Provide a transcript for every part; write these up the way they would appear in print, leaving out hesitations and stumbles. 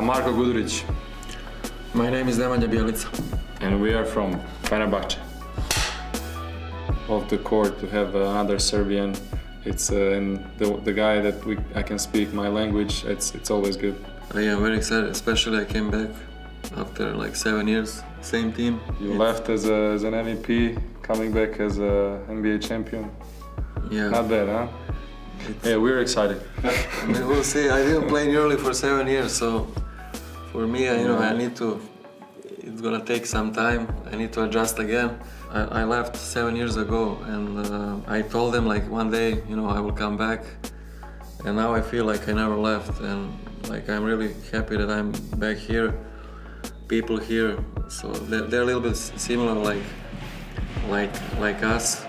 I'm Marko Gudurić. My name is Nemanja Bjelica. And we are from Fenerbahce. Off the court to have another Serbian, it's and the guy that I can speak my language, it's always good. Yeah, I'm very excited, especially I came back after like 7 years, same team. You left as an MVP, coming back as an NBA champion. Yeah. Not bad, huh? Yeah, we're excited. We'll see. I didn't play in Euroleague for 7 years, so for me, I need to. It's gonna take some time. I need to adjust again. I left 7 years ago, and I told them like one day, I will come back. And now I feel like I never left, and like I'm really happy that I'm back here. People here, so they're a little bit similar, like us.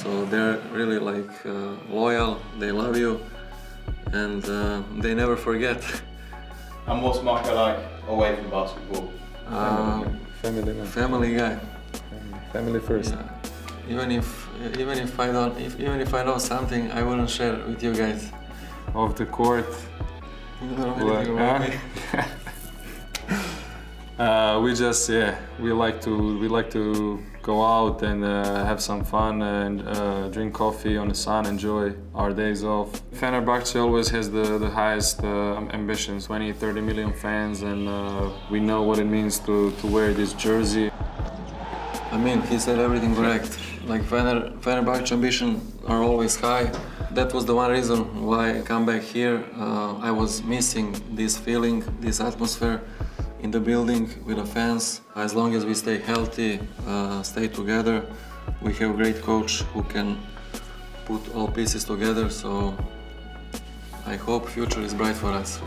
So they're really loyal, they love you, and they never forget. And what's Marko like away from basketball? Family guy. Family first. Yeah. Even if I know something, I wouldn't share with you guys. Off the court. You don't know anything about me. We like to go out and have some fun and drink coffee on the sun, enjoy our days off. Fenerbahce always has the highest ambitions, 20, 30 million fans, and we know what it means to wear this jersey. I mean, he said everything correct. Like Fenerbahce ambition are always high. That was the one reason why I come back here. I was missing this feeling, this atmosphere. In the building, with the fans. As long as we stay healthy, stay together, we have a great coach who can put all pieces together, so I hope future is bright for us.